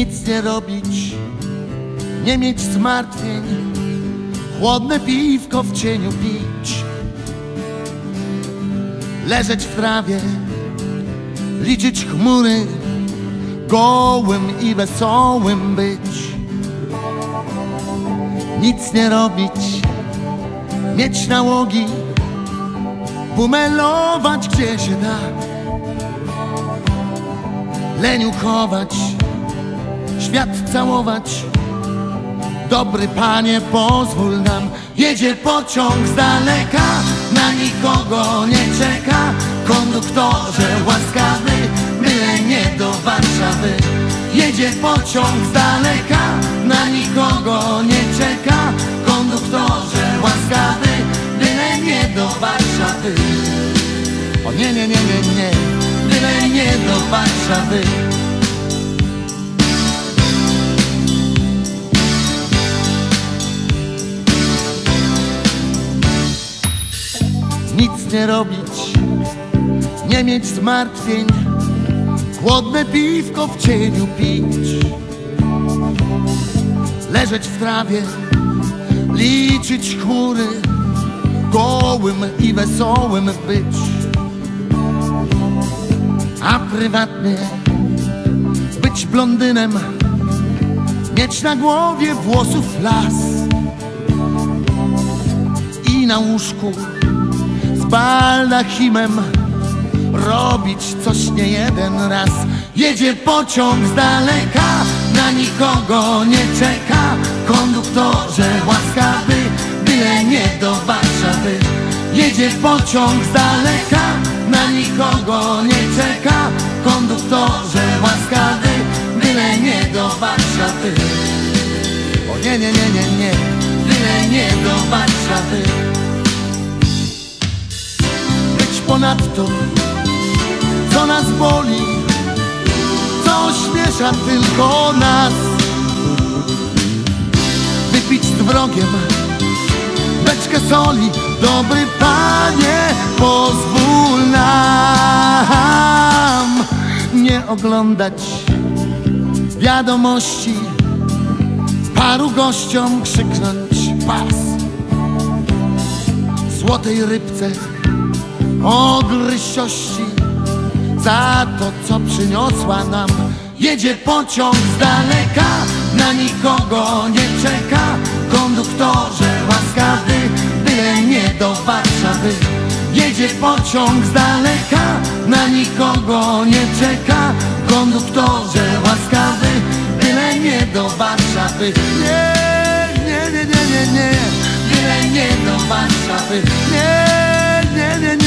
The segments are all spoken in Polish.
nic nie robić, nie mieć zmartwień, chłodne piwko w cieniu pić, leżeć w trawie, liczyć chmury, gołym i wesołym być. Nic nie robić, mieć nałogi, bumelować gdzie się da, leniuchować, świat całować. Dobry Panie, pozwól nam. Jedzie pociąg z daleka, na nikogo nie czeka. Konduktorze łaskawy, byle nie do Warszawy. Jedzie pociąg z daleka, na nikogo nie czeka. Konduktorze łaskawy, byle nie do Warszawy. O nie, nie, nie, nie, nie, byle nie do Warszawy. Nic nie robić, nie mieć zmartwień, chłodne piwko w cieniu pić, leżeć w trawie, liczyć chmury, gołym i wesołym być. A prywatnie być blondynem, mieć na głowie włosów las i na łóżku z baldachimem robić coś nie jeden raz. Jedzie pociąg z daleka, na nikogo nie czeka. Konduktorze łaskawy, byle nie do Warszawy. Jedzie pociąg z daleka, na nikogo nie czeka. Konduktorze łaskawy, byle nie do Warszawy. O nie, nie, nie, nie, nie, byle nie do Warszawy. Być ponadto, co nas boli, co ośmiesza tylko nas. Wypić z wrogiem beczkę soli. Dobry Panie, pozwól nam nie oglądać wiadomości, paru gościom krzyknąć pas, złotej rybce ogryzłości za to, co przyniosła nam. Jedzie pociąg z daleka, na nikogo nie czeka. Konduktorze łaskawy, byle nie do Warszawy. Jedzie pociąg z daleka, na nikogo nie czeka. Konduktorze łaskawy, byle nie do Warszawy. Nie, nie, nie, nie, nie, nie, byle nie do Warszawy. Nie, nie, nie, nie,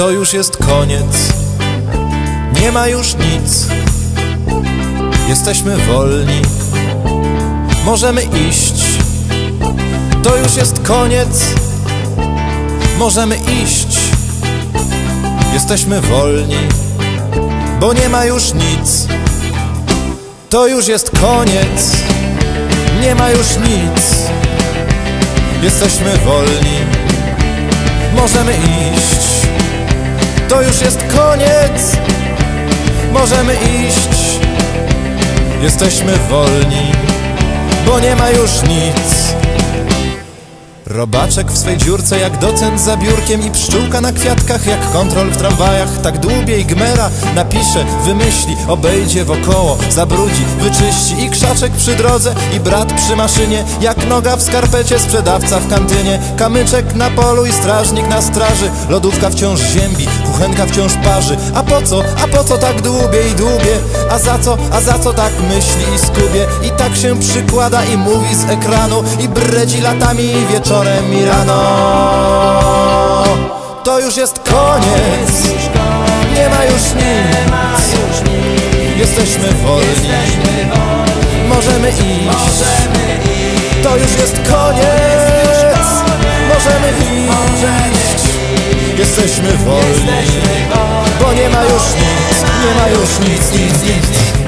to już jest koniec, nie ma już nic. Jesteśmy wolni, możemy iść. To już jest koniec, możemy iść. Jesteśmy wolni, bo nie ma już nic. To już jest koniec, nie ma już nic. Jesteśmy wolni, możemy iść. To już jest koniec, możemy iść. Jesteśmy wolni, bo nie ma już nic. Robaczek w swej dziurce jak docent za biurkiem i pszczółka na kwiatkach jak kontrol w tramwajach. Tak dłubie i gmera, napisze, wymyśli, obejdzie wokoło, zabrudzi, wyczyści. I krzaczek przy drodze i brat przy maszynie, jak noga w skarpecie, sprzedawca w kantynie. Kamyczek na polu i strażnik na straży, lodówka wciąż ziębi, kuchenka wciąż parzy. A po co tak dłubie i dłubie? A za co tak myśli i skubie? I tak się przykłada i mówi z ekranu i bredzi latami i wieczorem i rano. To już jest koniec, nie ma już nic. Jesteśmy wolni, możemy iść. To już jest koniec, możemy iść. Jesteśmy wolni, bo nie ma już nic. Nie ma już nic, nic, nic.